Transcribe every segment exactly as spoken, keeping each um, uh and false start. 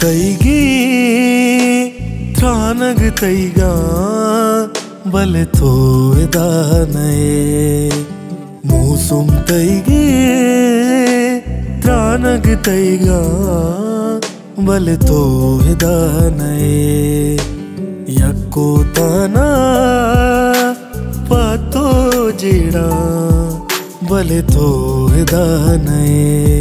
तैगी त्रानग तैगा बल तोदानये मौसम तैगी त्रानग तैगा बल तोदानये यको ताना पातो जीड़ा बल तोदानये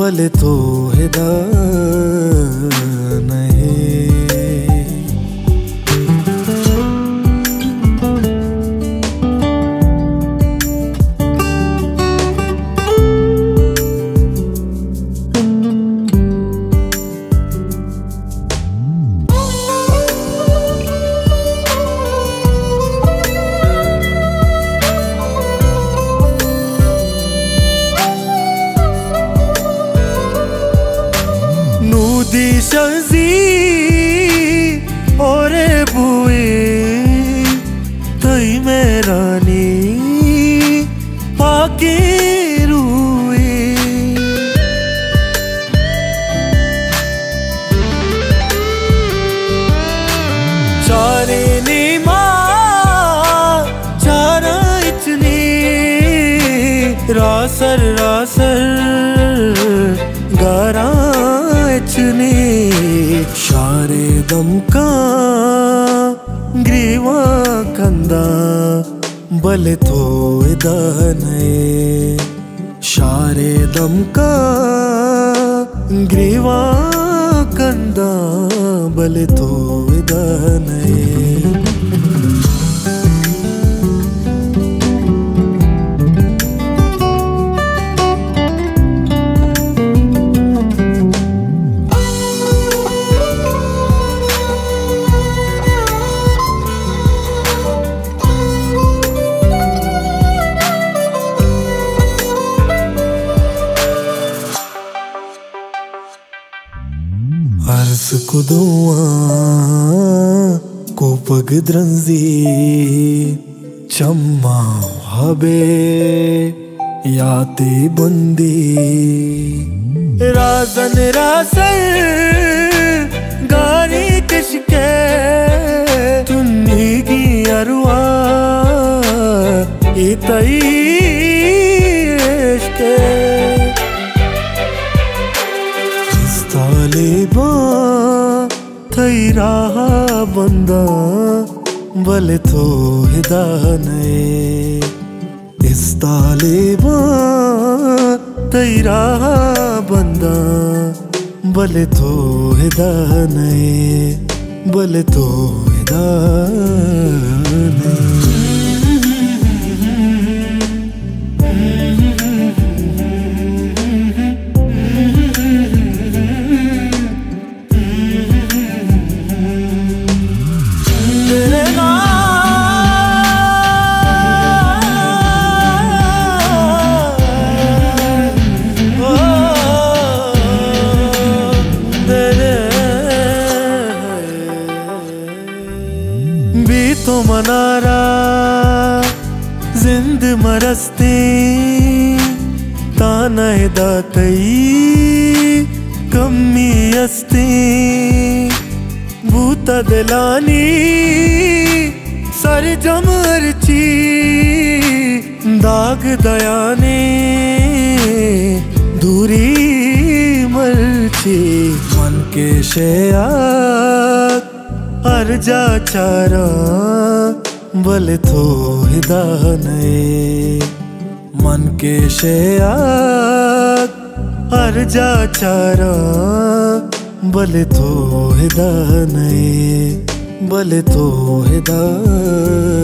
बल तोदानये शजी और बुए तई में रानी पाके रुए चारे ने माँ चारा इतने रासर रासर गारा शारे दमका ग्रीवा कंदा बल तोदानये शारे दमका ग्रीवा कंदा बल तोदानये अर्स को दुआ को पगद्रंजी चम्मा हबे याते बंदी राजन रासर गारी कशके तुम्हें की अरुआ इतई लेबा थई रहा बंदा बल तोदानये इस तालेबा थई रहा बंदा बल तोदानये बल तोदानये तो मनारा जिंद मरस्ते ताना दातई कमी अस्ते भूता दिलानी सर जमरची दाग दयाने दूरी मरची मन के शेया अर्जा चारा बल तोदानये मन के शेया अर्जा चारा बल तोदानये बल तोदानये।